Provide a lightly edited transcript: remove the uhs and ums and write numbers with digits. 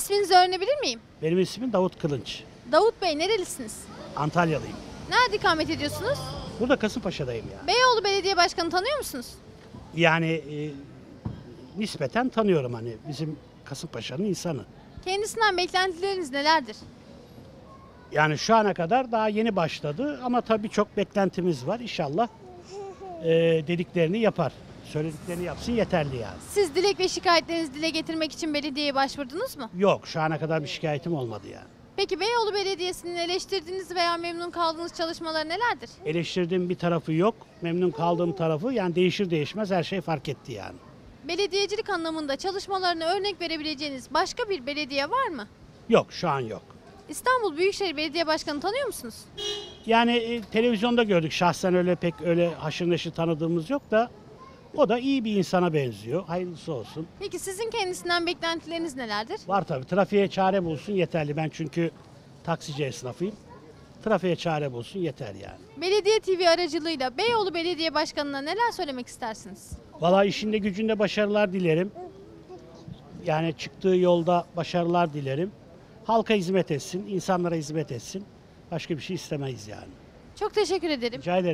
İsminizi öğrenebilir miyim? Benim ismim Davut Kılınç. Davut Bey, nerelisiniz? Antalyalıyım. Nerede ikamet ediyorsunuz? Burada Kasımpaşa'dayım ya. Beyoğlu Belediye Başkanı tanıyor musunuz? Yani nispeten tanıyorum, hani bizim Kasımpaşa'nın insanı. Kendisinden beklentileriniz nelerdir? Yani şu ana kadar daha yeni başladı ama tabii çok beklentimiz var. İnşallah dediklerini yapar. Söylediklerini yapsın, yeterli yani. Siz dilek ve şikayetlerinizi dile getirmek için belediyeye başvurdunuz mu? Yok, şu ana kadar bir şikayetim olmadı yani. Peki Beyoğlu Belediyesi'nin eleştirdiğiniz veya memnun kaldığınız çalışmalar nelerdir? Eleştirdiğim bir tarafı yok. Memnun kaldığım tarafı, yani değişir değişmez her şey fark etti yani. Belediyecilik anlamında çalışmalarına örnek verebileceğiniz başka bir belediye var mı? Yok, şu an yok. İstanbul Büyükşehir Belediye Başkanı tanıyor musunuz? Yani televizyonda gördük. Şahsen öyle pek haşır neşir tanıdığımız yok da o da iyi bir insana benziyor. Hayırlısı olsun. Peki sizin kendisinden beklentileriniz nelerdir? Var tabii. Trafiğe çare bulsun, yeterli. Ben çünkü taksici esnafıyım. Trafiğe çare bulsun, yeter yani. Belediye TV aracılığıyla Beyoğlu Belediye Başkanı'na neler söylemek istersiniz? Vallahi işinde gücünde başarılar dilerim. Yani çıktığı yolda başarılar dilerim. Halka hizmet etsin, insanlara hizmet etsin. Başka bir şey istemeyiz yani. Çok teşekkür ederim. Rica ederim.